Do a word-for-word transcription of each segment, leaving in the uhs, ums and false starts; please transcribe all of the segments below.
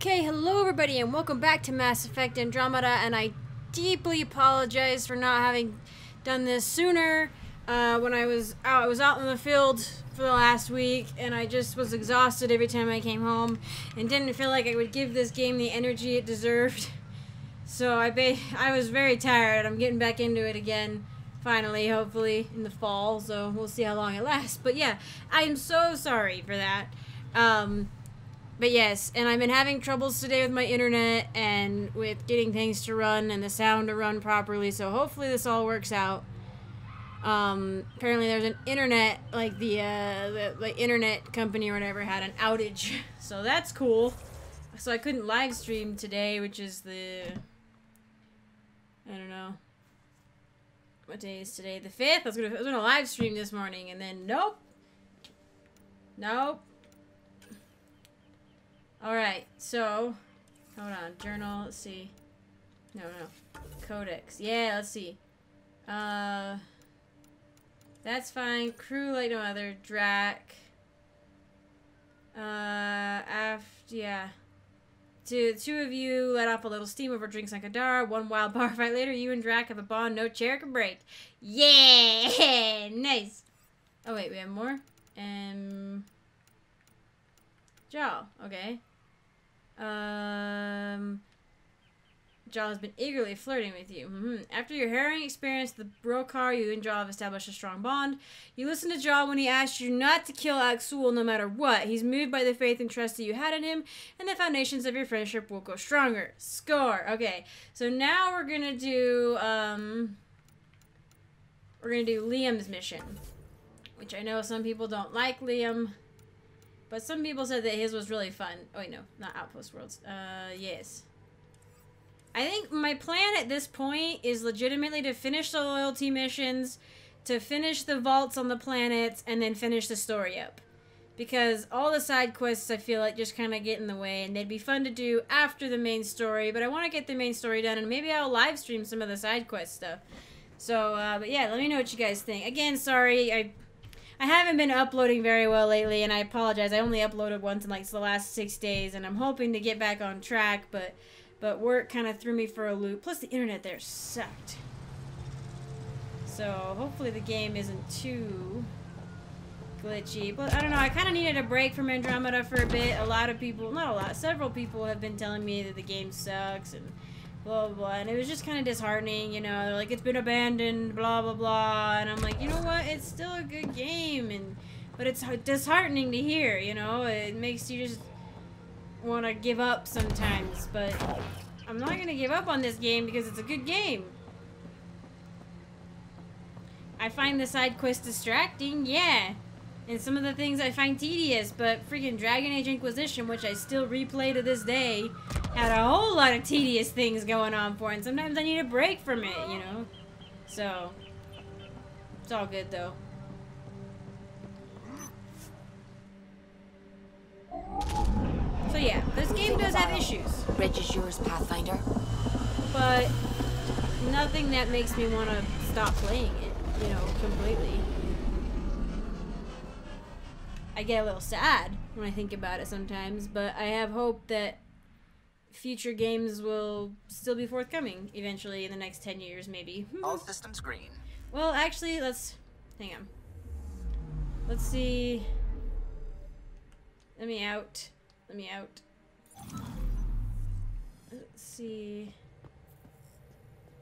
Okay, hello everybody and welcome back to Mass Effect Andromeda, and I deeply apologize for not having done this sooner. Uh, when I was out, I was out in the field for the last week and I just was exhausted every time I came home and didn't feel like I would give this game the energy it deserved. So I, ba I was very tired. I'm getting back into it again. Finally, hopefully, in the fall, so we'll see how long it lasts. But yeah, I am so sorry for that. Um, but yes, and I've been having troubles today with my internet and with getting things to run and the sound to run properly, so hopefully this all works out. Um, apparently there's an internet, like the, uh, the, the internet company or whatever had an outage, so that's cool. So I couldn't live stream today, which is the, I don't know. What day is today? The fifth? I was gonna, I was gonna live stream this morning, and then nope. Nope. Alright, so, hold on. Journal, let's see. No, no. Codex. Yeah, let's see. Uh, that's fine. Crew like no other. Drack. Uh, after, yeah. To the two of you, let off a little steam over drinks on Kadara. One wild bar fight later, you and Drack have a bond no chair can break. Yeah! Nice! Oh, wait, we have more? Um... Jaal, okay. Um... Jaal has been eagerly flirting with you. Mm-hmm. After your harrowing experience with the Brokar, you and Jaal have established a strong bond. You listened to Jaal when he asked you not to kill Akksul no matter what. He's moved by the faith and trust that you had in him, and the foundations of your friendship will grow stronger. Score. Okay, so now we're gonna do, um... we're gonna do Liam's mission. Which I know some people don't like Liam, but some people said that his was really fun. Oh wait, no, not Outpost Worlds. Uh, yes. I think my plan at this point is legitimately to finish the loyalty missions, to finish the vaults on the planets, and then finish the story up. Because all the side quests, I feel like, just kind of get in the way, and they'd be fun to do after the main story, but I want to get the main story done, and maybe I'll live stream some of the side quest stuff. So, uh, but yeah, let me know what you guys think. Again, sorry, I I haven't been uploading very well lately, and I apologize. I only uploaded once in, like, the last six days, and I'm hoping to get back on track, but... But work kind of threw me for a loop. Plus, the internet there sucked. So, hopefully the game isn't too glitchy. But, I don't know, I kind of needed a break from Andromeda for a bit. A lot of people, not a lot, several people have been telling me that the game sucks and blah, blah, blah. And it was just kind of disheartening, you know. They're like, it's been abandoned, blah, blah, blah. And I'm like, you know what? It's still a good game. and But it's disheartening to hear, you know. It makes you just... want to give up sometimes, but I'm not going to give up on this game because it's a good game. I find the side quest distracting, yeah, and some of the things I find tedious, but freaking Dragon Age Inquisition, which I still replay to this day, had a whole lot of tedious things going on for it, and sometimes I need a break from it, you know? So, it's all good though. So yeah, this game does have issues. Reg is yours, Pathfinder. But nothing that makes me want to stop playing it, you know, completely. I get a little sad when I think about it sometimes, but I have hope that future games will still be forthcoming eventually in the next ten years, maybe. All systems green. Well, actually, let's... hang on. Let's see... Let me out. Let me out. Let's see.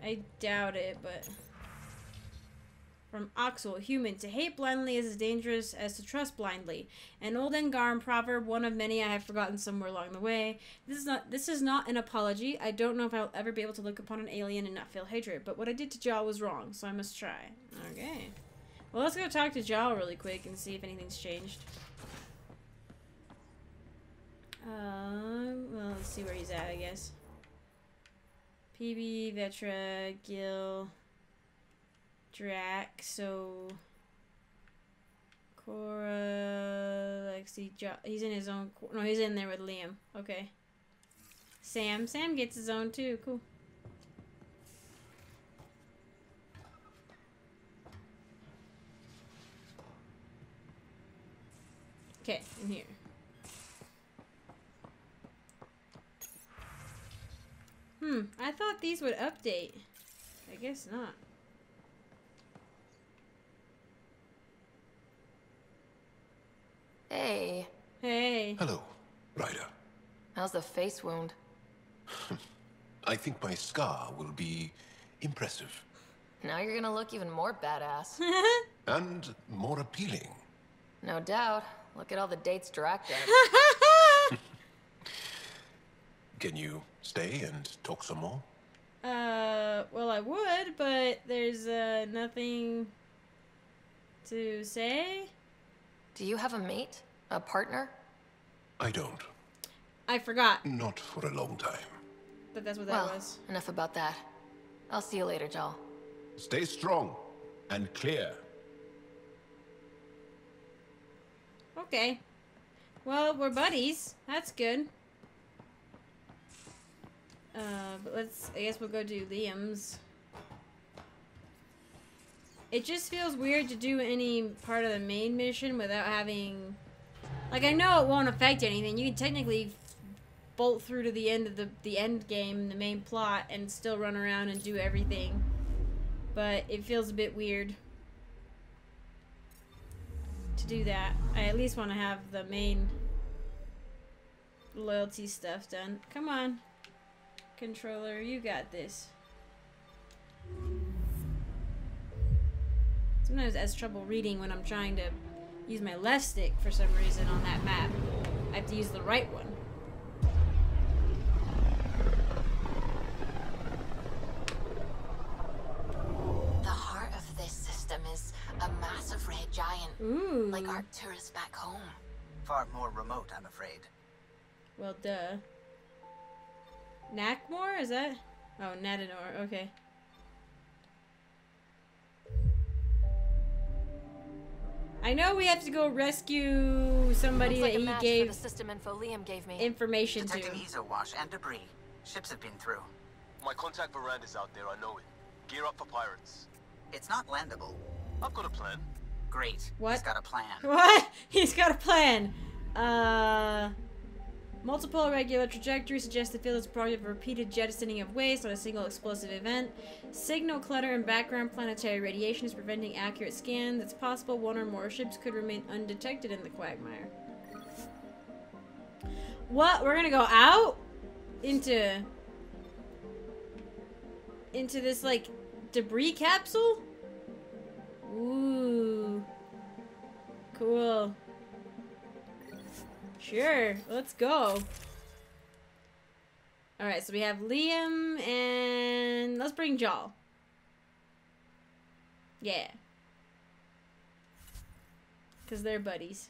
I doubt it, but... From Oxl, human, to hate blindly is as dangerous as to trust blindly. An old Ngarm proverb, one of many I have forgotten somewhere along the way. This is not this is not an apology. I don't know if I'll ever be able to look upon an alien and not feel hatred, but what I did to Jaal was wrong, so I must try. Okay. Well, let's go talk to Jaal really quick and see if anything's changed. Um, well, let's see where he's at, I guess. P B, Vetra, Gil, Drack, so... Cora, Lexi, Jaal. He's in his own... No, he's in there with Liam. Okay. Sam. Sam gets his own, too. Cool. Okay, in here. Hmm, I thought these would update. I guess not. Hey. Hey. Hello, Ryder. How's the face wound? I think my scar will be impressive. Now you're gonna look even more badass. And more appealing. No doubt. Look at all the dates Drack did. Can you stay and talk some more? Uh, well, I would, but there's uh, nothing to say. Do you have a mate? A partner? I don't. I forgot. Not for a long time. But that's what well, that was. Enough about that. I'll see you later, Jaal. Stay strong and clear. Okay. Well, we're buddies. That's good. Uh, but let's, I guess we'll go do Liam's. It just feels weird to do any part of the main mission without having, like, I know it won't affect anything. You can technically bolt through to the end of the, the end game, the main plot, and still run around and do everything. But it feels a bit weird to do that. I at least want to have the main loyalty stuff done. Come on. Controller, you got this. Sometimes it has trouble reading when I'm trying to use my left stick for some reason on that map. I have to use the right one. The heart of this system is a massive red giant. Ooh. Like Arcturus back home. Far more remote, I'm afraid. Well, duh. Nakmor? Is that? Oh, Nettador. Okay. I know we have to go rescue somebody like that he gave the system info Liam gave me information Detecting to. Detecting Ezo wash and debris. Ships have been through. My contact Verand is out there. I know it. Gear up for pirates. It's not landable. I've got a plan. Great. What? He's got a plan. What? He's got a plan. Uh. Multiple irregular trajectories suggest the field is a product of repeated jettisoning of waste on a single explosive event. Signal clutter and background planetary radiation is preventing accurate scan. That's possible one or more ships could remain undetected in the quagmire. What? We're gonna go out? Into... Into this, like, debris capsule? Ooh. Cool. Sure, let's go. Alright, so we have Liam and let's bring Jaal. Yeah. Because they're buddies.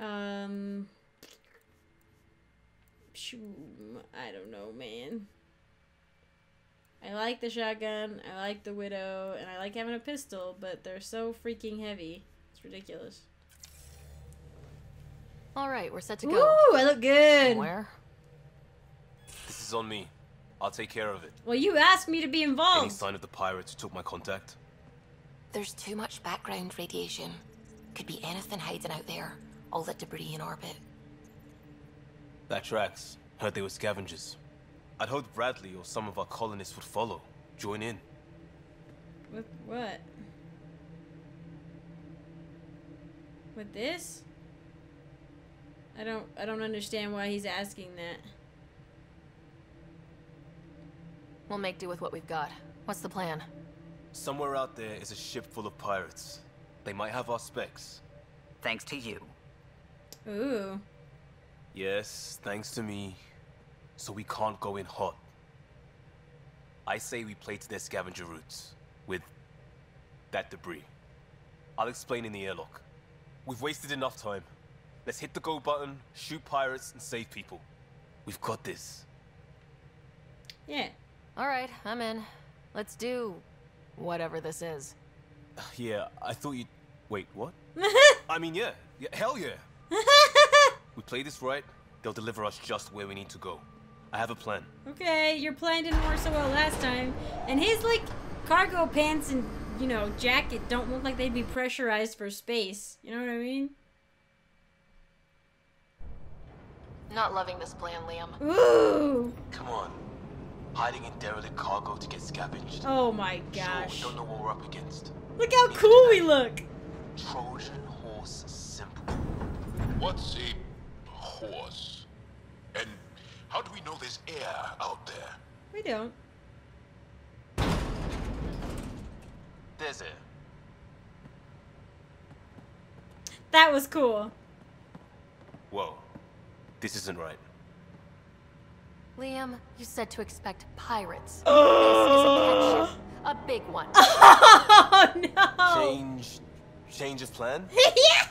Um. I don't know, man. I like the shotgun, I like the widow, and I like having a pistol, but they're so freaking heavy. Ridiculous. All right, we're set to go. Ooh, I look good. Where? This is on me. I'll take care of it. Well, you asked me to be involved. Any sign of the pirates who took my contact? There's too much background radiation. Could be anything hiding out there. All that debris in orbit. That tracks. Heard they were scavengers. I'd hoped Bradley or some of our colonists would follow. Join in. With what? With this? I don't I don't understand why he's asking that. We'll make do with what we've got. What's the plan? Somewhere out there is a ship full of pirates. They might have our specs. Thanks to you. Ooh. Yes, thanks to me. So we can't go in hot. I say we play to their scavenger routes with that debris. I'll explain in the airlock. We've wasted enough time. Let's hit the go button, shoot pirates, and save people. We've got this. Yeah. All right, I'm in. Let's do whatever this is. Yeah, I thought you'd... Wait, what? I mean, yeah. yeah. Hell yeah. We play this right, they'll deliver us just where we need to go. I have a plan. Okay, your plan didn't work so well last time. And his, like, cargo pants and... you know, jacket don't look like they'd be pressurized for space. You know what I mean? Not loving this plan, Liam. Ooh. Come on. Hiding in derelict cargo to get scavenged. Oh my gosh. Sure, don't know what we're up against. Look how Even cool we look. Trojan horse simple. What's a horse? And how do we know there's air out there? We don't. There's air. That was cool. Whoa. This isn't right. Liam, you said to expect pirates. Oh. This is a, a big one. Oh no! Change, change of plan. Yeah.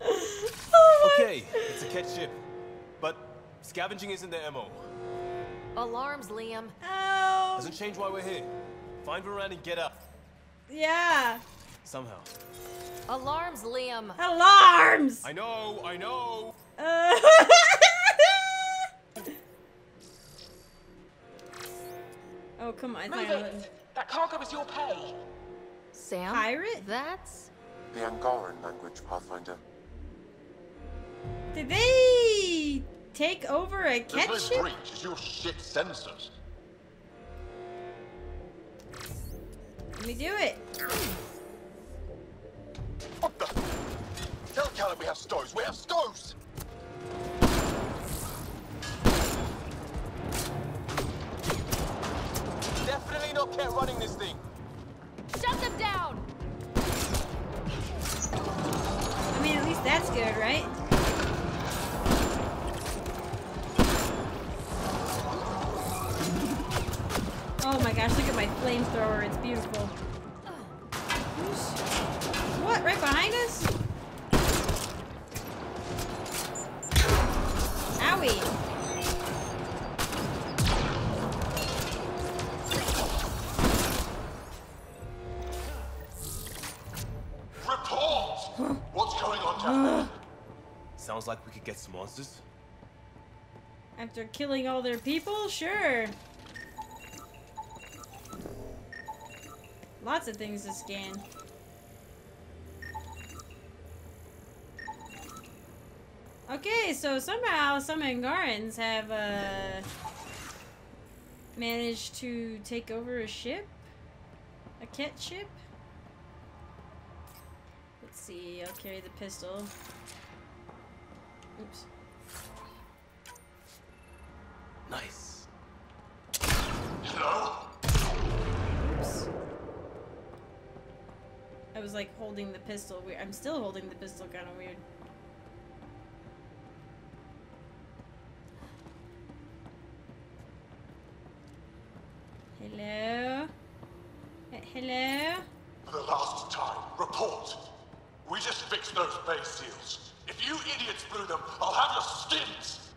Oh, okay, it's a catch ship, but scavenging isn't their M O. Alarms, Liam. Oh. Doesn't change why we're here. Find Verand and get up. Yeah. Somehow. Alarms, Liam. Alarms. I know. I know. Uh. Oh, come on, pirate. That cargo is your pay. Sam? Pirate? That's... the Angaran language, Pathfinder. Did they take over a catch ship? This no breach, it's your shit sensors. Let me do it. What the? Tell Calan we have stoves, we have stoves! Definitely not care running this thing. Shut them down. I mean, at least that's good, right? Oh my gosh, look at my flamethrower. It's beautiful. What? Right behind us? Owie. Sounds like we could get some monsters. After killing all their people? Sure. Lots of things to scan. Okay, so somehow some Angarans have uh, managed to take over a ship. A cat ship. Let's see, I'll carry the pistol. Oops. Nice. Hello? Oops. I was like holding the pistol weird. I'm still holding the pistol kind of weird. Hello? Hello? For the last time, report. We just fixed those base seals. If you idiots blew them, I'll have your skins!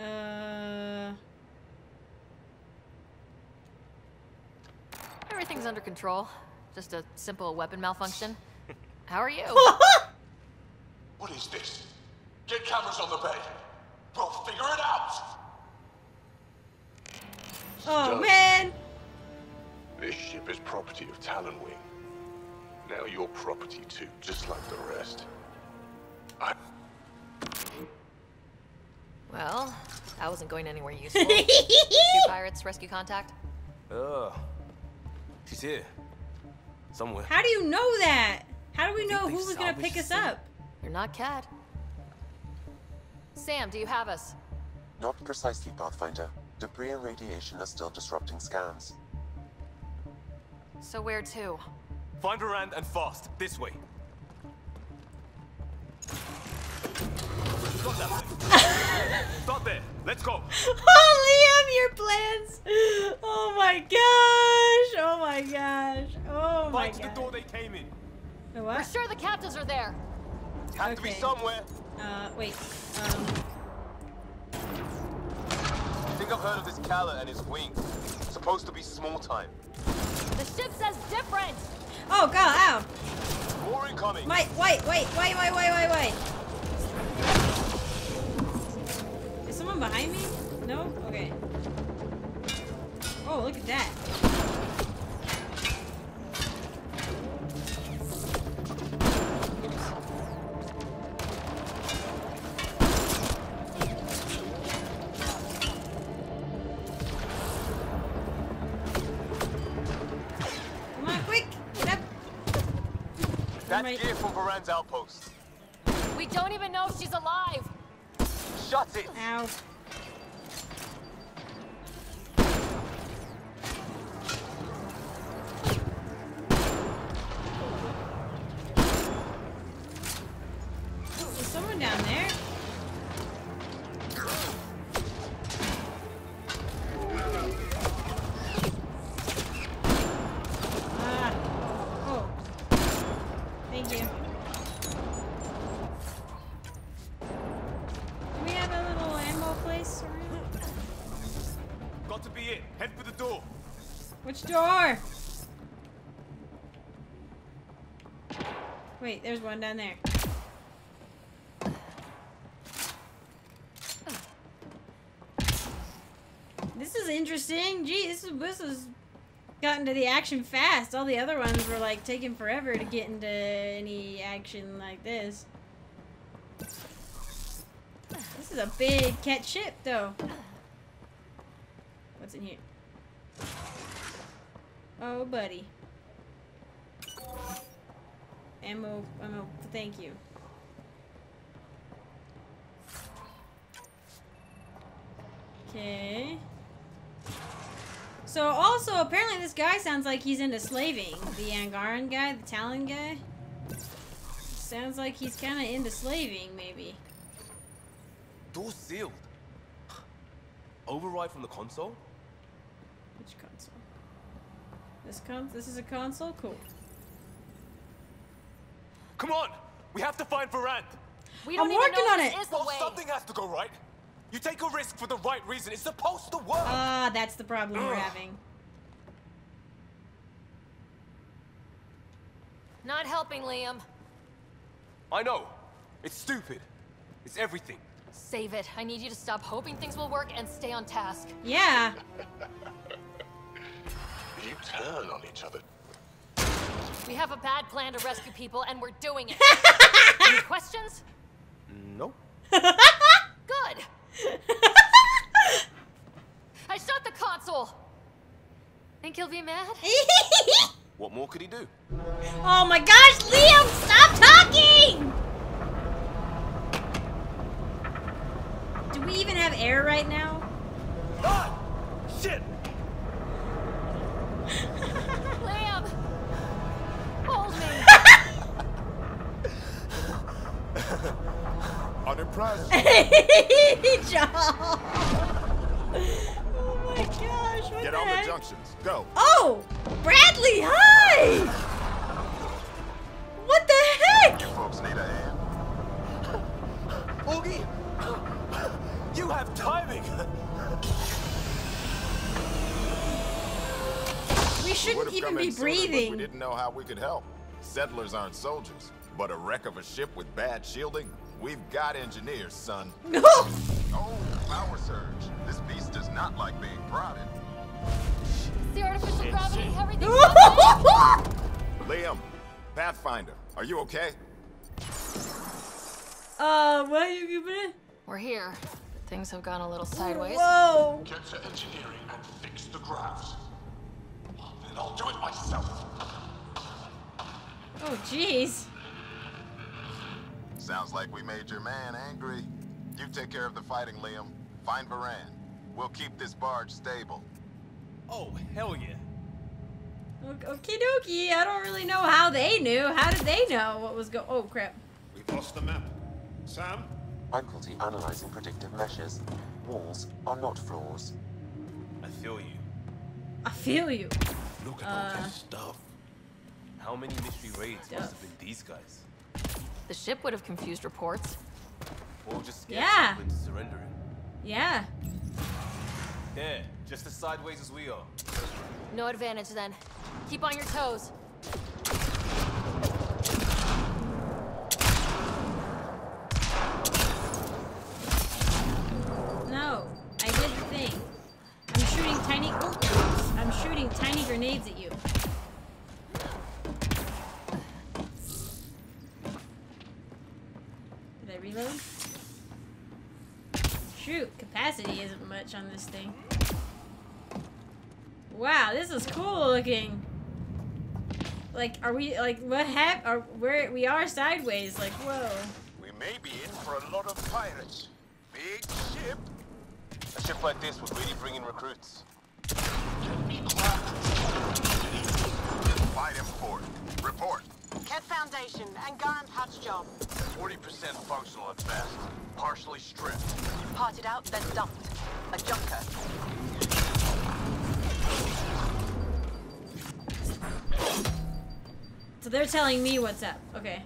Uh... Everything's under control. Just a simple weapon malfunction. How are you? What is this? Get cameras on the bay. We'll figure it out! Oh, Stone. Man! This ship is property of Talon Wing. Now you're property too, just like the rest. I... Well, I wasn't going anywhere useful. Two pirates rescue contact. Uh, she's here. Somewhere. How do you know that? How do we know who was gonna pick us up? You're not Cat. Sam, do you have us? Not precisely, Pathfinder. Debris and radiation are still disrupting scans. So where to? Find Verand and fast. This way. Stop that. Stop there. Let's go. Oh, Liam, your plans. Oh my gosh. Oh my gosh. Oh my gosh. Back to the door they came in. The what? We're sure the captives are there. Have okay. to be somewhere. Uh, wait. Um. I think I've heard of this Calan and his wing. It's supposed to be small time. The ship says different. Oh god. Ow. More incoming. Wait, wait, wait, wait, wait, wait, wait, wait. Is someone behind me? No? Okay. Oh, look at that. That's right. Gear for Verand's outpost. We don't even know if she's alive. Shut it. Ow. Door. Wait, there's one down there. This is interesting. Gee, this is this has gotten to the action fast. All the other ones were like taking forever to get into any action like this. This is a big cat ship, though. What's in here? Oh, buddy. M O, M O, thank you. Okay. So, also, apparently this guy sounds like he's into slaving. The Angaran guy, the Talon guy. Sounds like he's kind of into slaving, maybe. Door sealed. Override from the console? Which console? This con this is a console? Cool. Come on! We have to find Verand! We don't I'm working on it! Well, something has to go right. You take a risk for the right reason. It's supposed to work! Ah, uh, that's the problem Ugh. we're having. Not helping, Liam. I know. It's stupid. It's everything. Save it. I need you to stop hoping things will work and stay on task. Yeah. You turn on each other. We have a bad plan to rescue people, and we're doing it. Any questions? No. Good. I shot the console. Think he'll be mad? What more could he do? Oh my gosh, Liam, stop talking! Do we even have air right now? Ah! Shit! Liam! Hold me! Unimpressed! Jaal! Oh my gosh, what Get the on heck? the junctions, go! Oh! Bradley, hi! What the heck? You folks need a hand. Oogie! You have timing! We shouldn't we even be breathing. We didn't know how we could help. Settlers aren't soldiers, but a wreck of a ship with bad shielding? We've got engineers, son. No! Oh, power surge. This beast does not like being prodded. The artificial shit, gravity, shit. everything's Liam, Pathfinder, are you okay? Uh, what are you doing? We're here. Things have gone a little sideways. Whoa! Get to engineering and fix the grabs. I'll do it myself. Oh, jeez. Sounds like we made your man angry. You take care of the fighting, Liam. Find Verand. We'll keep this barge stable. Oh, hell yeah. Okie dokie. I don't really know how they knew. How did they know what was go- Oh, crap. We've lost the map. Sam? Faculty analyzing predictive measures. Walls are not floors. I feel you. I feel you. Look at uh, all this stuff. How many mystery raids stuff. must have been these guys? The ship would have confused reports. Or just scared yeah. people into surrendering. Yeah. Yeah, just as sideways as we are. No advantage then. Keep on your toes. No, I did the thing. I'm shooting tiny. Oh. I'm shooting tiny grenades at you. Did I reload? Shoot, capacity isn't much on this thing. Wow, this is cool looking. Like, are we, like, what hap- are, we're, we are sideways, like, whoa. We may be in for a lot of pirates. Big ship. A ship like this would really bring in recruits. Can be quiet. M four. Report. Cat Foundation, Angaran patch job. forty percent functional at best. Partially stripped. Parted out, then dumped. A junker. So they're telling me what's up. Okay.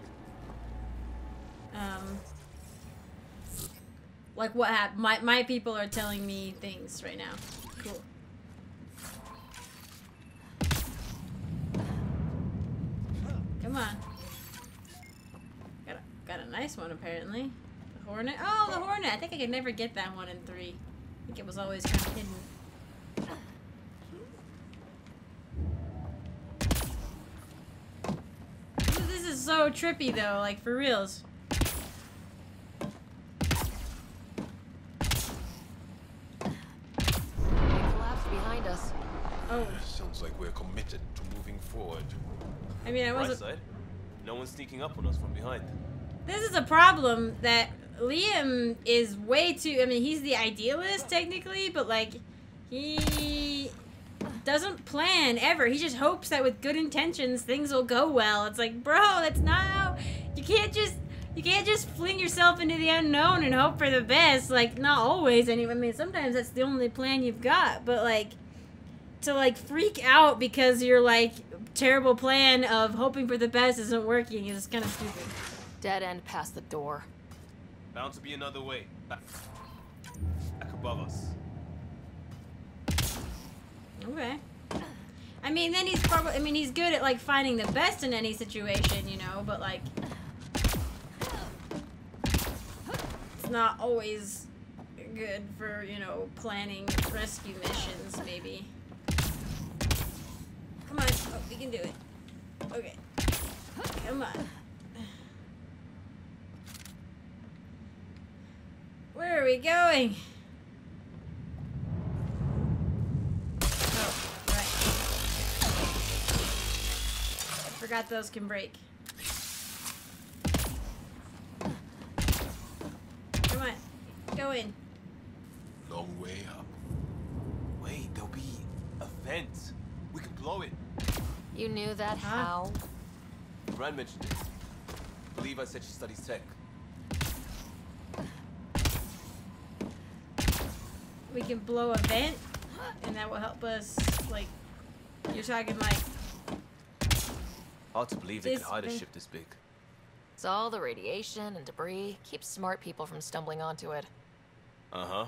Um. Like what happened? My, my people are telling me things right now. Cool. Come on. Got a, got a nice one apparently. The Hornet. Oh, the Hornet. I think I could never get that one in three. I think it was always kind of hidden. So trippy though, like for reals. Collapsed behind us. Oh. Sounds like we're committed to moving forward. I mean, I wasn't. Right side. No one's sneaking up on us from behind. This is a problem that Liam is way too. I mean, he's the idealist technically, but like, he doesn't plan ever. He just hopes that with good intentions things will go well. It's like, bro, that's not how you can't just you can't just fling yourself into the unknown and hope for the best. Like, not always anyway. I mean, sometimes that's the only plan you've got, but like to like freak out because your like terrible plan of hoping for the best isn't working is kind of stupid. Dead end past the door. Bound to be another way. Back, back above us. Okay. I mean, then he's probably, I mean, he's good at, like, finding the best in any situation, you know, but, like, it's not always good for, you know, planning rescue missions, maybe. Come on. Oh, we can do it. Okay. Come on. Where are we going? Forgot those can break. Come on, go in. Long way up. Wait, there'll be a vent. We can blow it. You knew that huh? How? Brad mentioned it. I believe I said she studies tech. We can blow a vent, and that will help us. Like, you're talking like. Hard to believe they could hide a ship this big. It's all the radiation and debris. Keeps smart people from stumbling onto it. Uh-huh.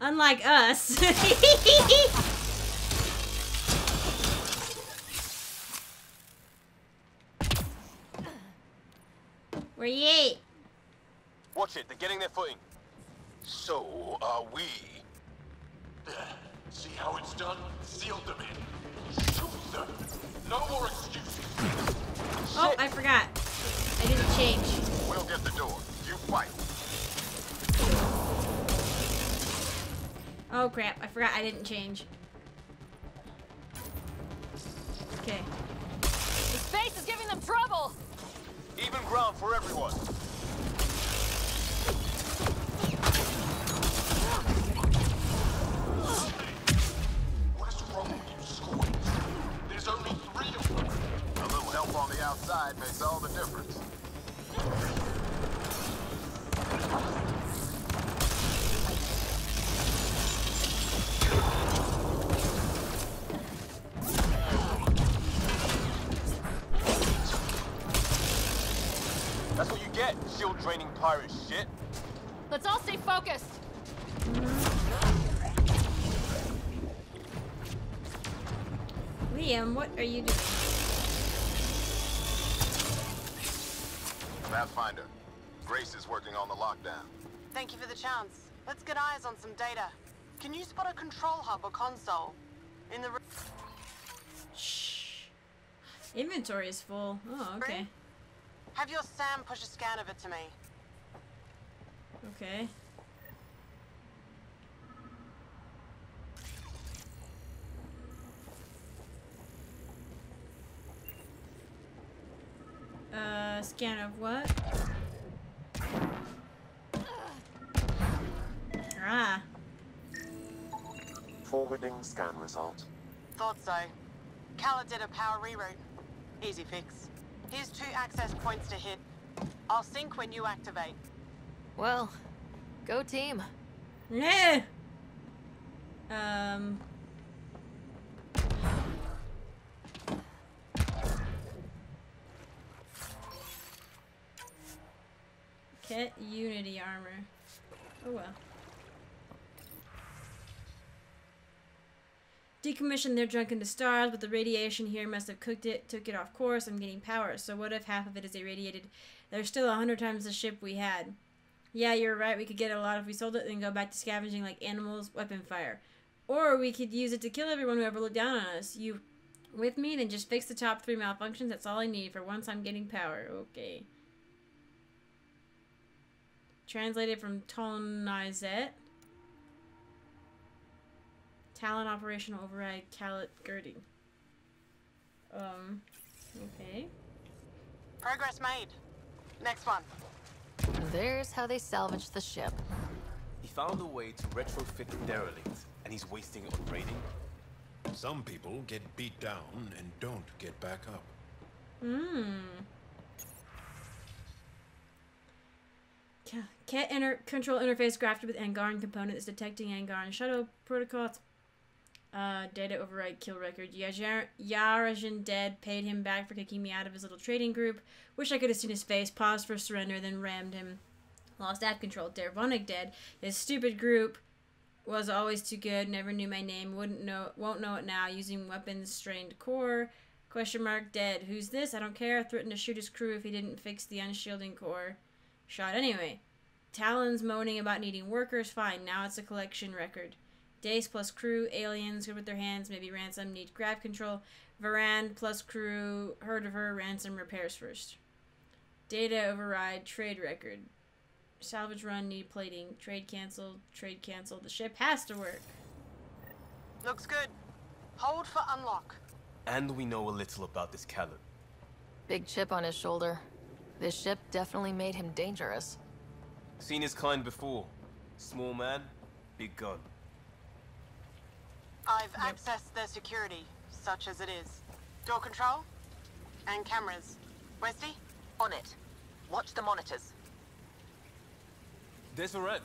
Unlike us. Where ye? Watch it. They're getting their footing. So are we. See how it's done? Seal them in. Shoot them. No more excuses. Oh, I forgot. I didn't change. We'll get the door. You fight. Oh crap, I forgot I didn't change. Okay. The space is giving them trouble! Even ground for everyone. On the outside makes all the difference. That's what you get, shield draining pirate shit. Let's all stay focused. Liam, what are you doing? Pathfinder. Grace is working on the lockdown. Thank you for the chance. Let's get eyes on some data. Can you spot a control hub or console? In the... Shh. Inventory is full. Oh, okay. Have your Sam push a scan of it to me. Okay. A scan of what? Ah. Forwarding scan result. Thought so. Calan did a power reroute. Easy fix. Here's two access points to hit. I'll sync when you activate. Well, go team. Nah. Um. Get Unity armor. Oh well. Decommissioned their junk into stars, but the radiation here must have cooked it, took it off course. I'm getting power, so what if half of it is irradiated? There's still a hundred times the ship we had. Yeah, you're right, we could get a lot if we sold it and go back to scavenging like animals, weapon fire. Or we could use it to kill everyone who ever looked down on us. You with me? Then just fix the top three malfunctions. That's all I need. For once, I'm getting power. Okay. Translated from Tolnizet. Talon operational override Calan girding. Um, okay. Progress made. Next one. There's how they salvaged the ship. He found a way to retrofit the derelict, and he's wasting it on raiding. Some people get beat down and don't get back up. Hmm. Cat inter control interface grafted with Angaran component is detecting Angaran shuttle protocols. Uh, data override kill record. Yarajan dead. Paid him back for kicking me out of his little trading group. Wish I could have seen his face. Paused for surrender, then rammed him. Lost app control. Dervonic dead. His stupid group was always too good. Never knew my name. Wouldn't know. Won't know it now. Using weapons strained core. Question mark dead. Who's this? I don't care. Threatened to shoot his crew if he didn't fix the unshielding core. Shot anyway. Talon's moaning about needing workers. Fine. Now it's a collection record. Dace plus crew, aliens, good with their hands, maybe ransom, need grab control. Verand plus crew, heard of her, ransom, repairs first. Data override, trade record. Salvage run, need plating. Trade canceled, trade canceled. The ship has to work. Looks good. Hold for unlock. And we know a little about this Calan. Big chip on his shoulder. This ship definitely made him dangerous. Seen his kind before. Small man, big gun. I've yep. accessed their security, such as it is. Door control and cameras. Westy? On it. Watch the monitors. There's a red.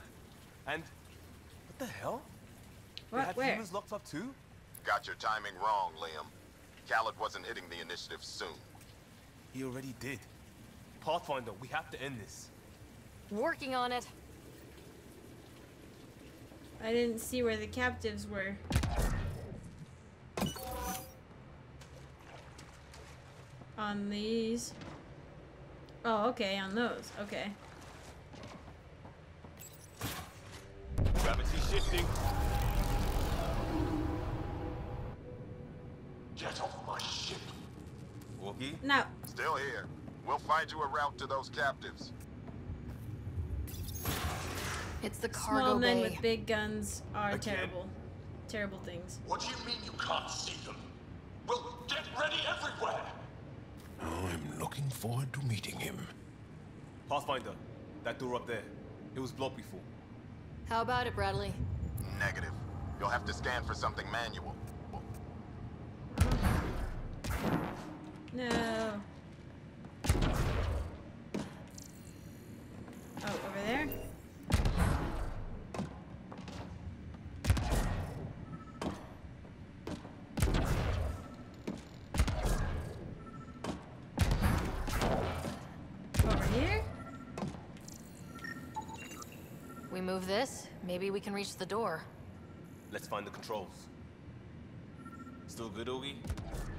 And... what the hell? What? They had Where? humans locked up too? Got your timing wrong, Liam. Calan wasn't hitting the initiative soon. He already did. Pathfinder, we have to end this. Working on it. I didn't see where the captives were. On these. Oh, okay, on those. Okay. Gravity shifting. Get off my ship. Oogie? No. Still here. We'll find you a route to those captives. It's the cargo Small men bay. with big guns are Again? terrible. Terrible things. What do you mean you can't see them? Well, get ready everywhere! I'm looking forward to meeting him. Pathfinder, that door up there. It was blocked before. How about it, Bradley? Negative. You'll have to scan for something manual. No. Oh, over there? Move this, maybe we can reach the door. Let's find the controls. Still good, Oogie?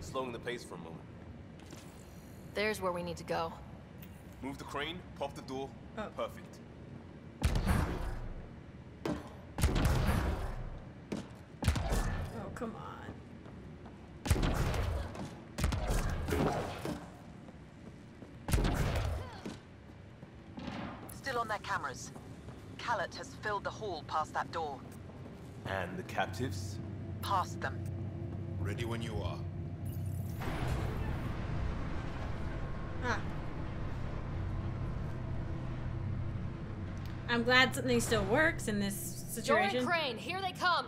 Slowing the pace for a moment. There's where we need to go. Move the crane, pop the door. Oh. Perfect. Oh, come on. Still on their cameras. Calan has filled the hall past that door. And the captives? Past them. Ready when you are. Ah. I'm glad something still works in this situation. Doran Crane, here they come.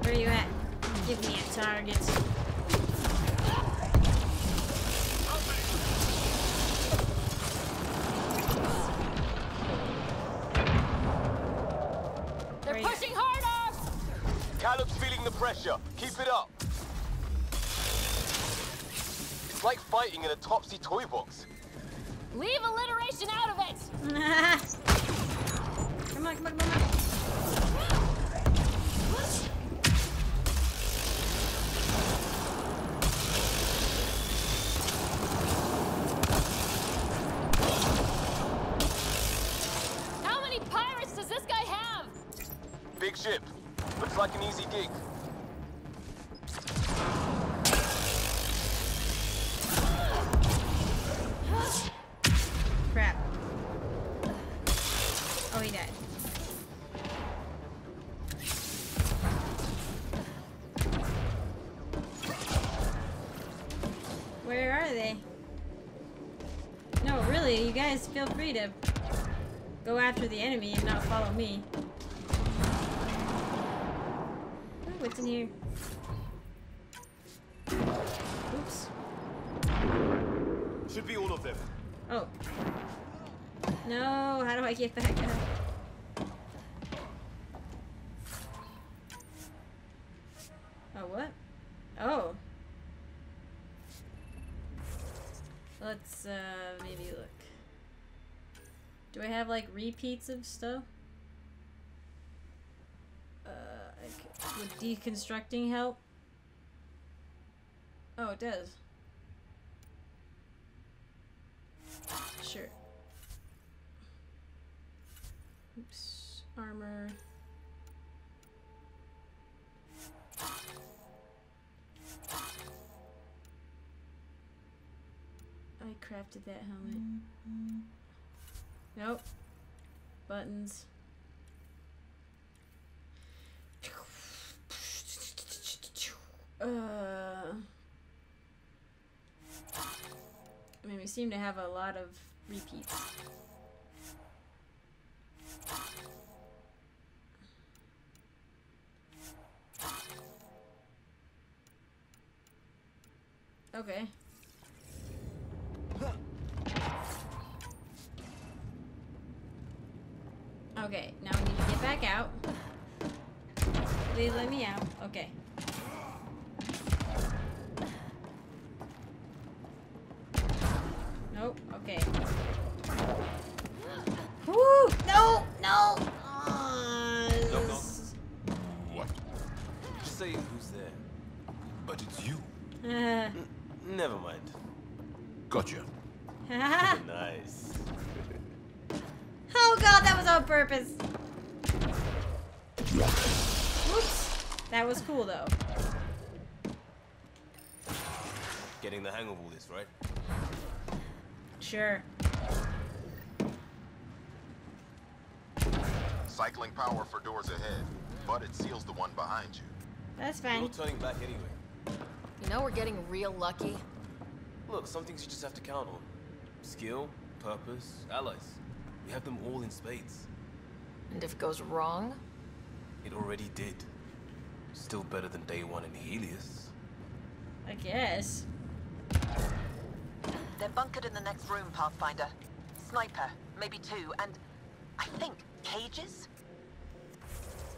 Where you at? Give me a target. They're pushing harder! Caleb's feeling the pressure. Keep it up. It's like fighting in a Topsy toy box. Leave alliteration out of it! Come on, come on, come on. Ship. Looks like an easy gig. Crap. Oh, he died. Where are they? No, really, you guys feel free to go after the enemy and not follow me. What's in here? Oops. Should be all of them. Oh. No, how do I get back up? Oh, what? Oh. Let's, uh, maybe look. Do I have, like, repeats of stuff? Would deconstructing help? Oh, it does. Sure. Oops. Armor. I crafted that helmet. Mm-hmm. Nope. Buttons. Uh, I mean, we seem to have a lot of repeats. Okay. Okay, now we need to get back out. They let me out. Okay. Nope. Okay. Woo! No! No! Uh, no, no. What? Just say who's there. But it's you. Uh. Never mind. Gotcha. Nice. Oh god, that was on purpose. Whoops. That was cool though. Getting the hang of all this, right? Sure. Cycling power for doors ahead, but it seals the one behind you. That's fine. We're turning back anyway. You know we're getting real lucky. Look, some things you just have to count on. Skill, purpose, allies. We have them all in spades. And if it goes wrong? It already did. Still better than day one in Helios. I guess. They're bunkered in the next room, Pathfinder. Sniper, maybe two, and I think cages?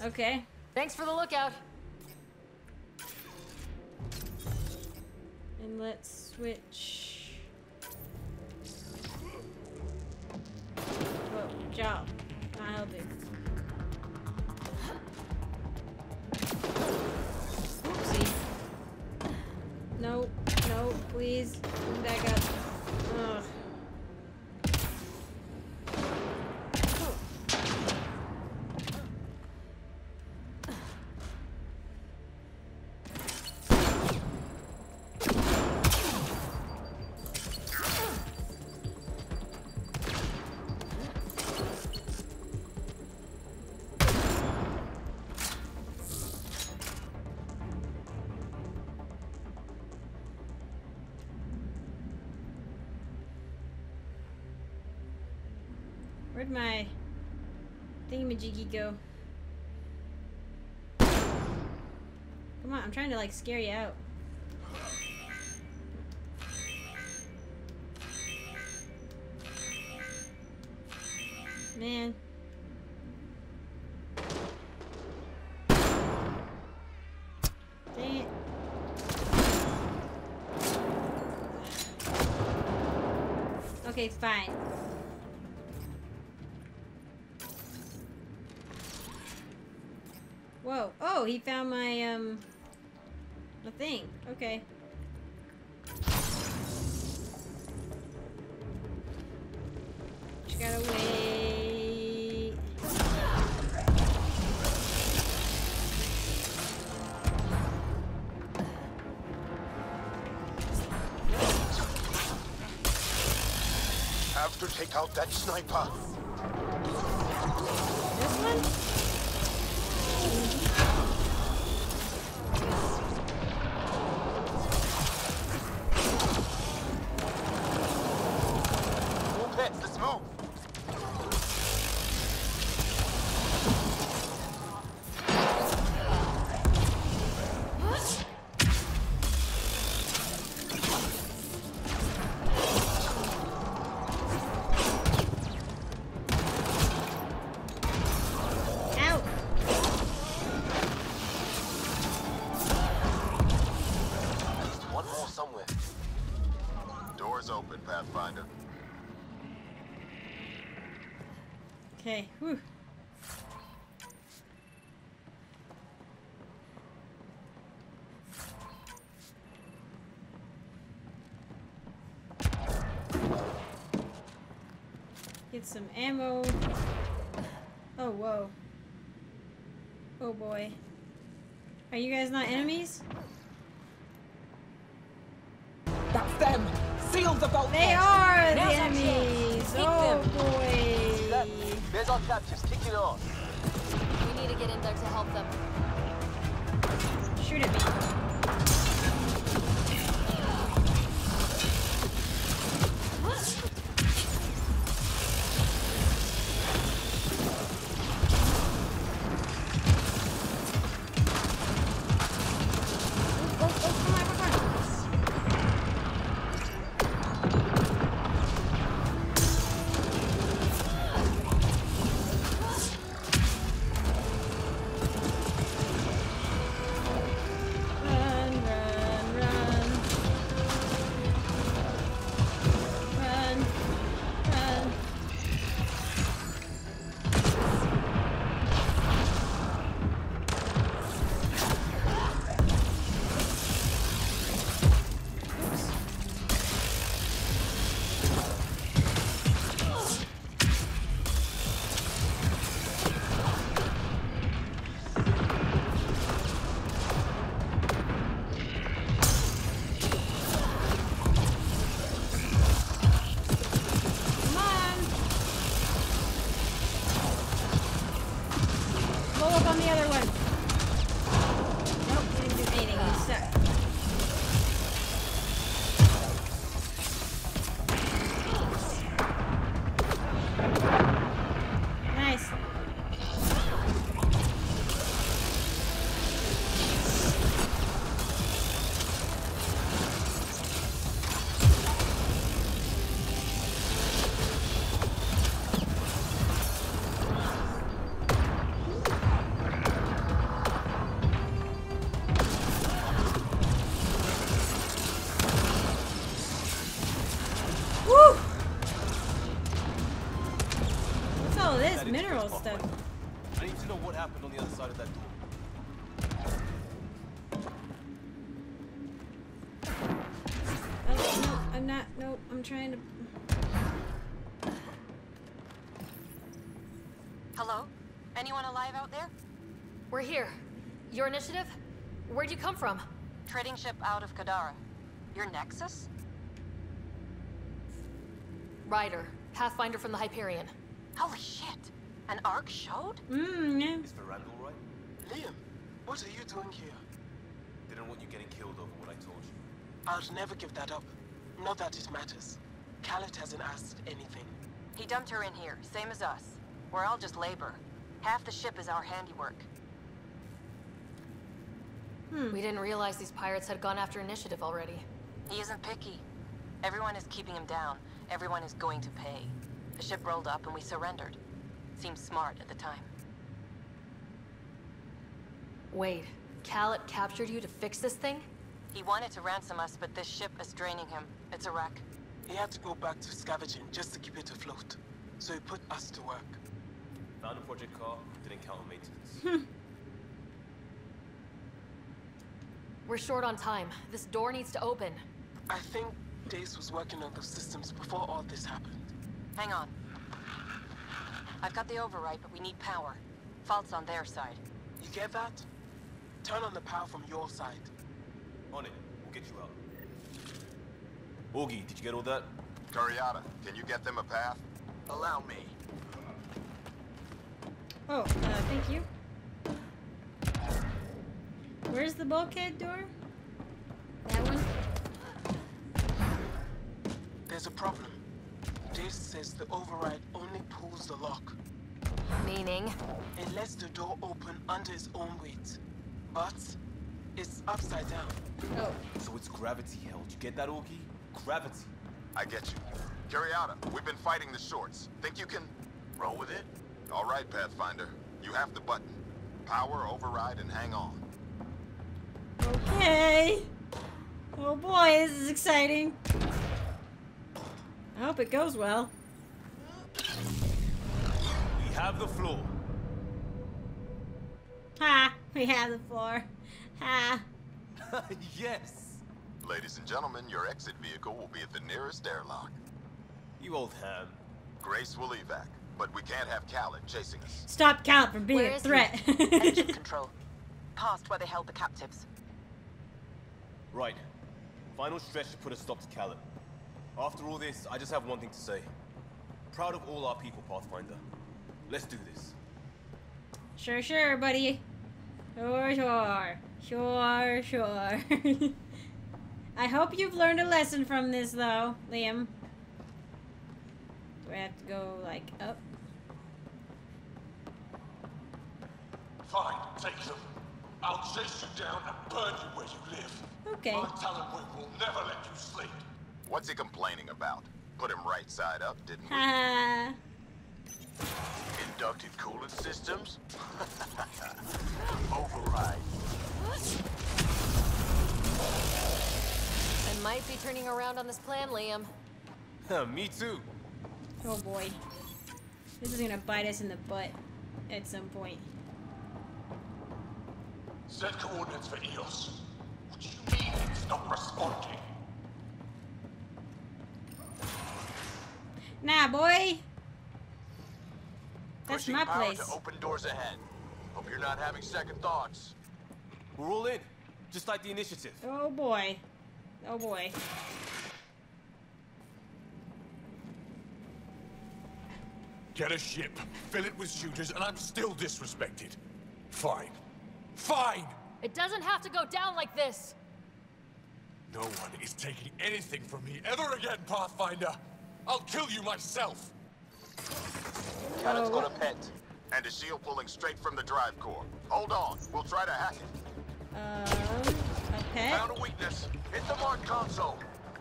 Okay. Thanks for the lookout. And let's switch. Whoa, Jaal. I'll do. Oopsie. No, no, please. Come back up. Ugh. Where'd my thingamajiggy go? Come on, I'm trying to like scare you out. Man. Dang it. Okay, fine. Whoa. Oh, he found my, um, my thing. Okay. Just gotta wait. To take out that sniper. This one? All pit, let's move. Okay, whew. Get some ammo. Oh, whoa. Oh, boy. Are you guys not enemies? That's them! Seal the boat! They are the enemies! Oh, boy. There's our captives, kick it off. We need to get in there to help them. Shoot at me. Oh, oh, oh, come on. Stuff. I need to know what happened on the other side of that door. Oh, no, I'm not. No, I'm trying to. Hello? Anyone alive out there? We're here. Your initiative? Where'd you come from? Trading ship out of Kadara. Your Nexus? Ryder, Pathfinder from the Hyperion. Holy shit! An arc showed? Mm, yeah. Is Verand all right? Liam, what are you doing here? Didn't want you getting killed over what I told you. I'd never give that up. Not that it matters. Calan hasn't asked anything. He dumped her in here, same as us. We're all just labor. Half the ship is our handiwork. Hmm. We didn't realize these pirates had gone after initiative already. He isn't picky. Everyone is keeping him down. Everyone is going to pay. The ship rolled up and we surrendered. Seemed smart at the time. Wait, Calan captured you to fix this thing? He wanted to ransom us, but this ship is draining him. It's a wreck. He had to go back to scavenging just to keep it afloat. So he put us to work. Found a project car, didn't count on maintenance. We're short on time. This door needs to open. I think Dace was working on those systems before all this happened. Hang on. I've got the override, but we need power. Fault's on their side. You get that? Turn on the power from your side. On it. We'll get you out. Oogie, did you get all that? Coriata, can you get them a path? Allow me. Oh, uh, thank you. Where's the bulkhead door? That one? There's a problem. Dace says the override only pulls the lock. Meaning? It lets the door open under its own weight. But it's upside down. Oh. So it's gravity held. You get that, Oogie? Gravity. I get you. Curiata, we've been fighting the shorts. Think you can roll with it? All right, Pathfinder. You have the button. Power, override, and hang on. Okay. Oh boy, this is exciting. I hope it goes well. We have the floor. Ha! We have the floor. Ha! Yes. Ladies and gentlemen, your exit vehicle will be at the nearest airlock. You old ham. Grace will evac, but we can't have Calan chasing us. Stop Calan from being a threat. Engine control. Past where they held the captives. Right. Final stretch to put a stop to Calan. After all this, I just have one thing to say. Proud of all our people, Pathfinder. Let's do this. Sure, sure, buddy. Sure, sure. Sure, sure. I hope you've learned a lesson from this, though, Liam. Do I have to go, like, up? Fine, take them. I'll chase you down and burn you where you live. Okay. My Talon Wing will never let you sleep. What's he complaining about? Put him right side up, didn't we? Uh... Inductive coolant systems? Override. Might be turning around on this plan, Liam. Me too. Oh boy. This is gonna bite us in the butt at some point. Set coordinates for Eos. What do you mean it's not responding? Nah, boy. That's my place. Pushing power to open doors ahead. Hope you're not having second thoughts. We're all in, just like the initiative. Oh boy. Oh boy. Get a ship, fill it with shooters, and I'm still disrespected. Fine. Fine! It doesn't have to go down like this! No one is taking anything from me ever again, Pathfinder! I'll kill you myself! Cannon's got a pet. And a shield pulling straight from the drive core. Hold on, we'll try to hack it. Um, okay. Found a weakness. Hit the mark console.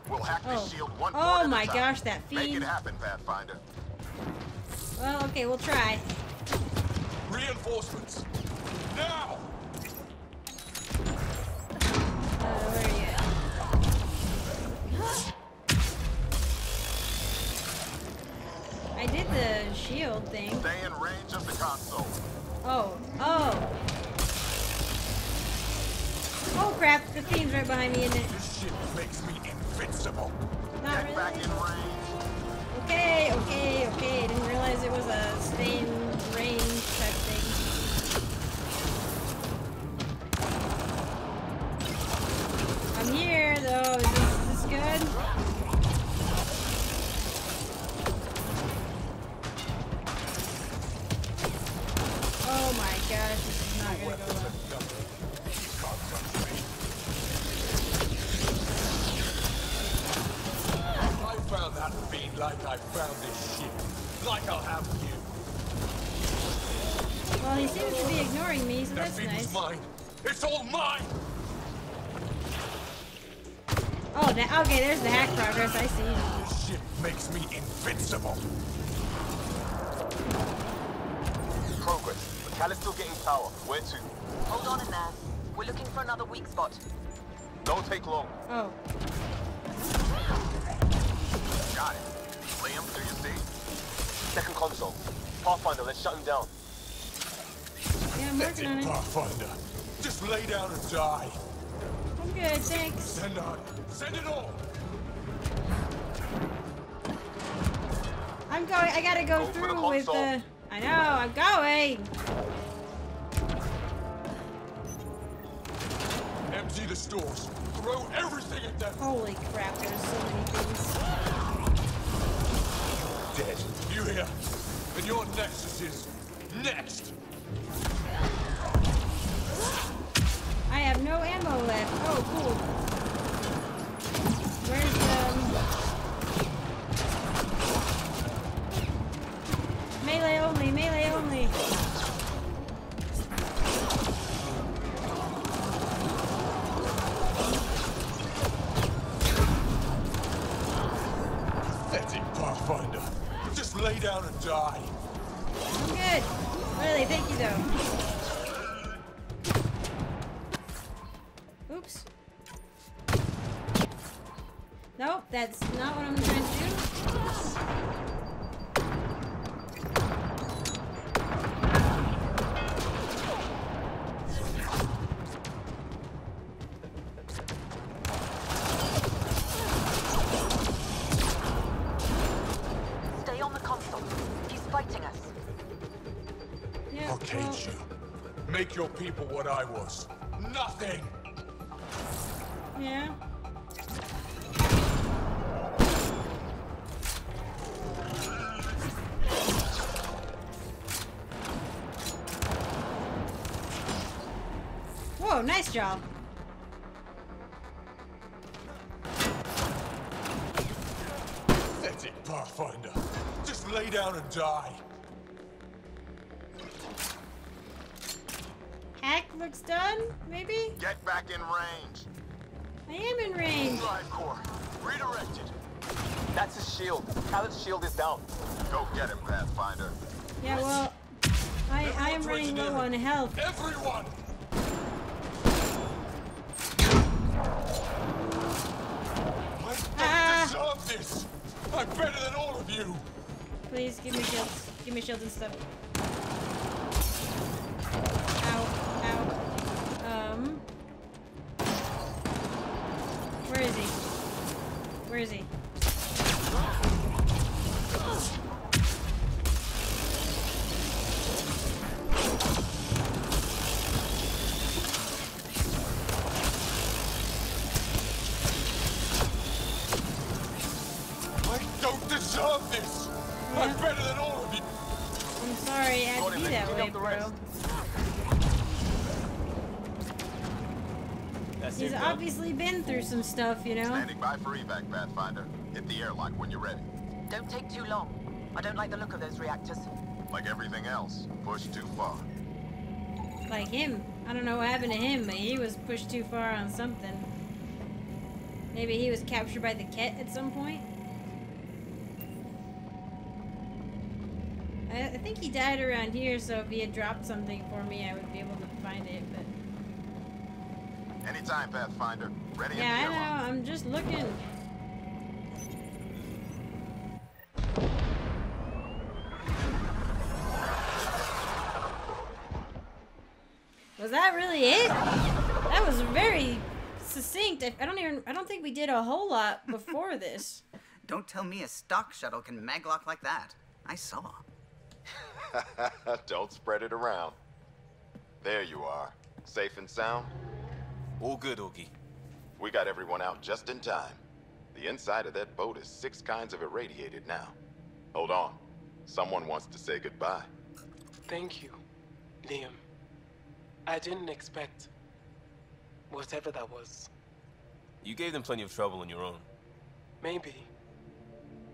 We'll hack the shield one more time. Oh my gosh, that fiend. Make it happen, Pathfinder. Well, okay, we'll try. Reinforcements. Now! Uh, where are you? I did the shield thing. Stay in range of the console. Oh, oh. Oh crap, the fiend's right behind me, isn't it? This ship makes me invincible. Not Get really. Back in range. Okay, okay, okay. Didn't realize it was a stay in range type thing. I'm here though. Is this, is this good? Oh my gosh, this is not gonna go well. I found that. that fiend like I found this ship. Like I'll have you. Well, he seems to be ignoring me, so that's nice. That fiend was mine. It's all mine! Oh, that, okay, there's the hack progress, I see. This ship makes me invincible. Progress. The Cal is still getting power. Where to? Hold on in there. We're looking for another weak spot. Don't take long. Oh. Got it. Liam, do you see? Second console. Pathfinder, let's shut him down. Yeah, I'm working on it. Pathfinder. Just lay down and die. I'm good, thanks. Send on. Send it all. I'm going. I gotta go, go through the with the. I know. I'm going. Empty the stores. Throw everything at them. Holy crap! There's so many things. Dead. You here? And your Nexus is next. I have no ammo left. Oh, cool. Where's um melee only, melee only. Pathetic Pathfinder. Just lay down and die. I'm good. Really, thank you though. Nope, that's not what I'm trying to do. Stay on the console. He's fighting us. Yeah, I'll cage well. you. Make your people what I was. Nothing! Yeah. Whoa, nice job. That's it, Pathfinder. Just lay down and die. Hack looks done, maybe? Get back in range. I am in range. Drive core. Redirected. That's his shield. Calan's shield is down. Go get him, Pathfinder. Yeah, well, I, I am running low on health. Everyone! I don't uh, deserve this! I'm better than all of you! Please, give me shields. Give me shields and stuff. Ow, ow. Um... Where is he? Where is he? I don't deserve this! Yeah. I'm better than all of you! I'm sorry, I had to be that way, bro. He's obviously been through some stuff, you know? Standing by for evac, Pathfinder. Hit the airlock when you're ready. Don't take too long. I don't like the look of those reactors. Like everything else, pushed too far. Like him. I don't know what happened to him, but he was pushed too far on something. Maybe he was captured by the Ket at some point? I, I think he died around here, so if he had dropped something for me, I would be able to find it, but... Anytime, Pathfinder. Ready? Yeah, I know. I'm just looking. Was that really it? That was very succinct. I don't even. I don't think we did a whole lot before this. Don't tell me a stock shuttle can maglock like that. I saw. Don't spread it around. There you are, safe and sound. All good, Oogie. We got everyone out just in time. The inside of that boat is six kinds of irradiated now. Hold on. Someone wants to say goodbye. Thank you, Liam. I didn't expect... whatever that was. You gave them plenty of trouble on your own. Maybe.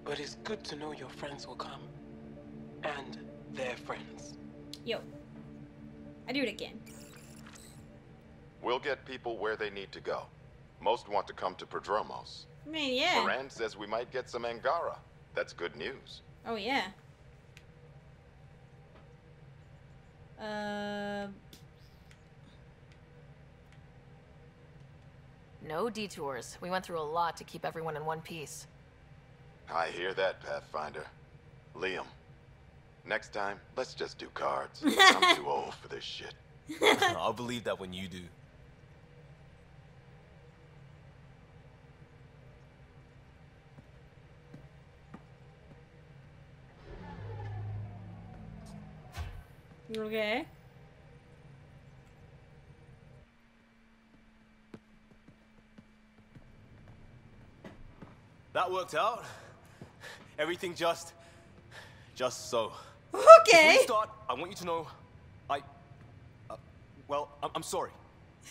But it's good to know your friends will come. And their friends. Yo. I do it again. We'll get people where they need to go. Most want to come to Prodromos. I mean, yeah. Verand says we might get some Angara. That's good news. Oh, yeah. Uh... No detours. We went through a lot to keep everyone in one piece. I hear that, Pathfinder. Liam, next time, let's just do cards. I'm too old for this shit. I'll believe that when you do. Okay. That worked out. Everything just, just so. Okay. Before we start, I want you to know, I, uh, well, I'm, I'm sorry.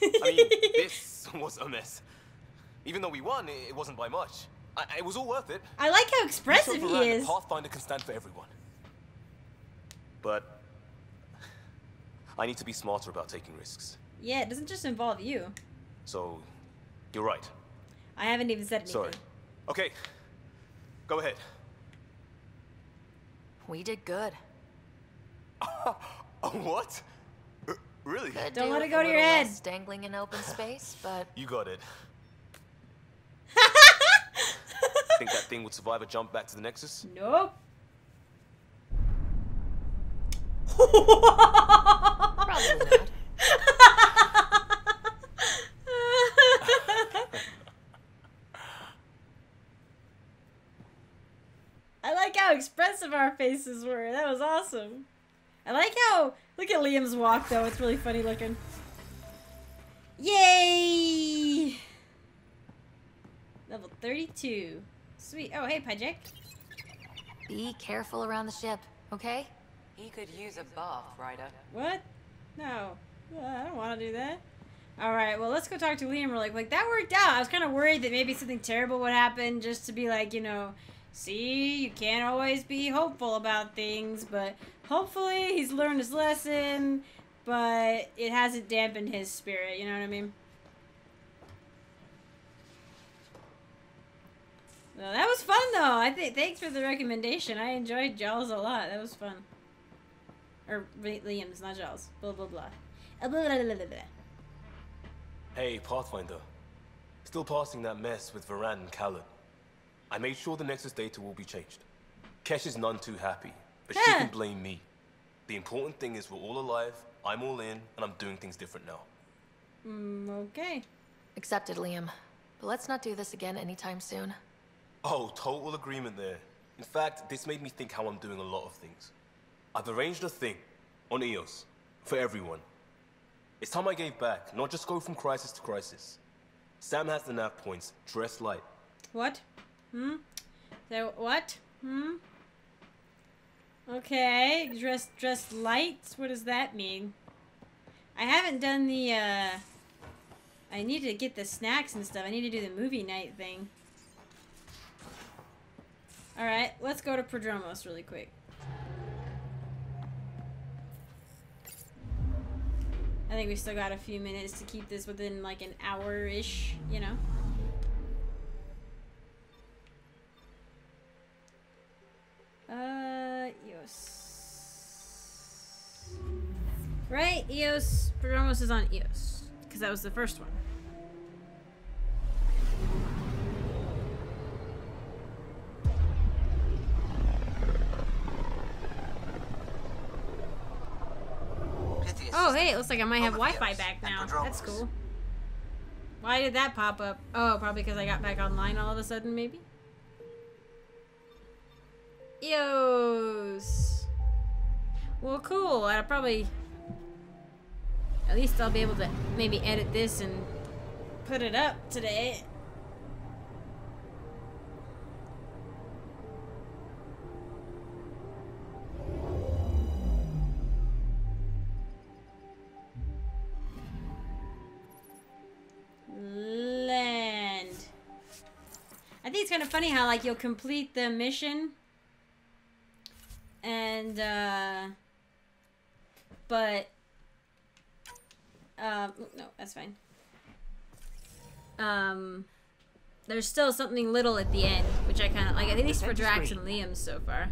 I mean, this was a mess. Even though we won, it wasn't by much. I, it was all worth it. I like how expressive he is. Pathfinder can stand for everyone. But. I need to be smarter about taking risks. Yeah, it doesn't just involve you. So, you're right. I haven't even said anything. Sorry. Okay, go ahead. We did good. What? R really? Could Don't let it go to your head. Dangling in open space, but you got it. Think that thing would survive a jump back to the Nexus? Nope. Probably not. I like how expressive our faces were. That was awesome. I like how... Look at Liam's walk, though. It's really funny looking. Yay! Level thirty-two. Sweet. Oh, hey, Pajek. Be careful around the ship, okay? He could use a bath, Ryder. What? No. I don't want to do that. Alright, well, let's go talk to Liam really quick. That worked out. I was kind of worried that maybe something terrible would happen just to be like, you know, see, you can't always be hopeful about things, but hopefully he's learned his lesson, but it hasn't dampened his spirit, you know what I mean? So that was fun, though. I think. Thanks for the recommendation. I enjoyed Jaal's a lot. That was fun. Or Liam's, not Jaal's. Blah, blah, blah. Blah, blah, blah, blah, blah. Hey, Pathfinder. Still passing that mess with Verand and Calan. I made sure the Nexus data will be changed. Kesh is none too happy, but yeah. She can blame me. The important thing is we're all alive, I'm all in, and I'm doing things different now. Mm, okay. Accepted, Liam. But let's not do this again anytime soon. Oh, total agreement there. In fact, this made me think how I'm doing a lot of things. I've arranged a thing on Eos for everyone. It's time I gave back, not just go from crisis to crisis. Sam has the nav points, dress light. What? Hmm? So, what? Hmm? Okay, dress, dress light? What does that mean? I haven't done the, uh... I need to get the snacks and stuff. I need to do the movie night thing. Alright, let's go to Prodromos really quick. I think we still got a few minutes to keep this within like an hour-ish, you know? Uh, Eos. Right, Eos. Prodromos is on Eos, because that was the first one. Oh, hey, it looks like I might have Wi-Fi back now. That's cool. Why did that pop up? Oh, probably because I got back online all of a sudden, maybe? Eos! Well, cool. I'll probably... At least I'll be able to maybe edit this and put it up today. it's kind of funny how, like, you'll complete the mission and, uh, but, uh, no, that's fine. Um, there's still something little at the end, which I kind of like, at least for Drax and Liam so far.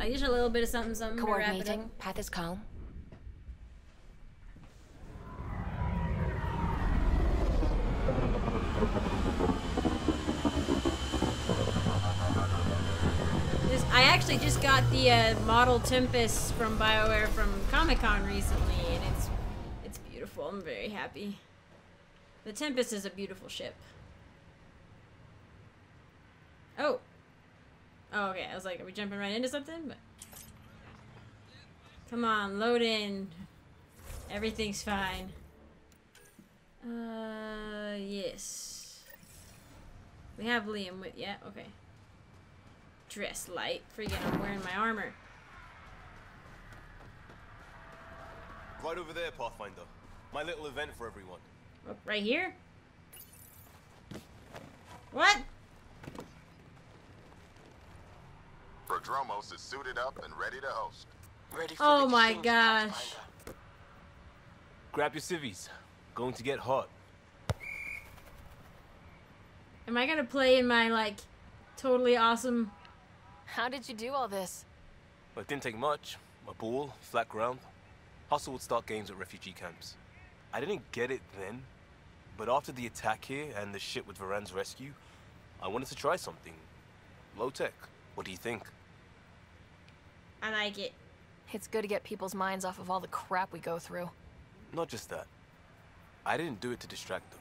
I just a little bit of something, something. Coordinating, path is calm. Just, I actually just got the uh, model Tempest from BioWare from Comic-Con recently, and it's it's beautiful. I'm very happy. The Tempest is a beautiful ship. Oh. Oh, okay. I was like, are we jumping right into something? But come on, load in. Everything's fine. Uh, yes. We have Liam with, yeah, okay. Dress light. Freaking, I'm wearing my armor. Right over there, Pathfinder. My little event for everyone. Right here? What? Prodromos is suited up and ready to host. Ready for oh my gosh. Pathfinder. Grab your civvies. Going to get hot. Am I gonna play in my, like, totally awesome... How did you do all this? Well, it didn't take much. A ball, flat ground. Hustle would start games at refugee camps. I didn't get it then, but after the attack here and the shit with Verand's rescue, I wanted to try something. Low tech. What do you think? I like it. It's good to get people's minds off of all the crap we go through. Not just that. I didn't do it to distract them.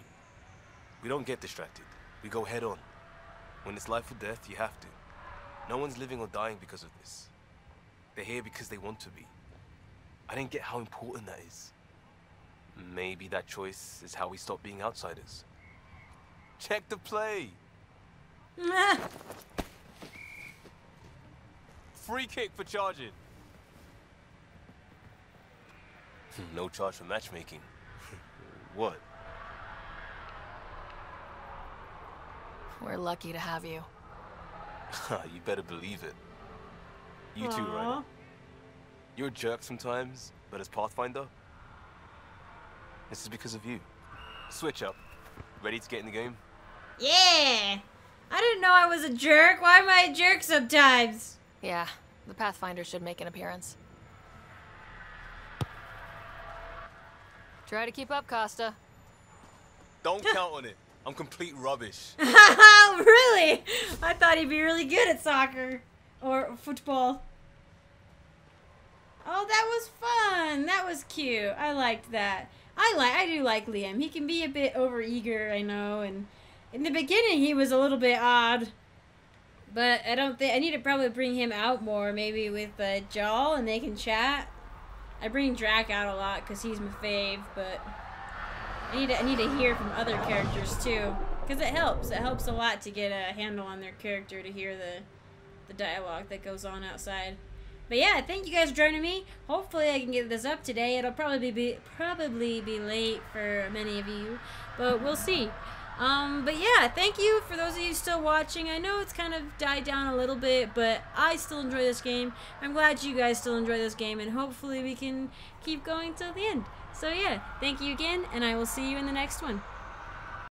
We don't get distracted. We go head on. When it's life or death, you have to. No one's living or dying because of this. They're here because they want to be. I didn't get how important that is. Maybe that choice is how we stop being outsiders. Check the play! Free kick for charging! No charge for matchmaking. What? We're lucky to have you. You better believe it. You Aww. Too, Ryder. You're a jerk sometimes, but as Pathfinder, this is because of you. Switch up. Ready to get in the game? Yeah! I didn't know I was a jerk. Why am I a jerk sometimes? Yeah, the Pathfinder should make an appearance. Try to keep up, Costa. Don't count on it. I'm complete rubbish. Really? I thought he'd be really good at soccer. Or football. Oh, that was fun. That was cute. I liked that. I like, I do like Liam. He can be a bit overeager, I know, and in the beginning he was a little bit odd, but I don't think I need to probably bring him out more. Maybe with uh, Jaal and they can chat. I bring Drack out a lot because he's my fave, but I need to, I need to hear from other characters too, because it helps. It helps a lot to get a handle on their character, to hear the the dialogue that goes on outside. But yeah, thank you guys for joining me. Hopefully I can get this up today. It'll probably be probably be late for many of you, but we'll see. Um, but yeah, thank you for those of you still watching. I know it's kind of died down a little bit, but I still enjoy this game. I'm glad you guys still enjoy this game, and hopefully we can keep going till the end. So yeah, thank you again, and I will see you in the next one.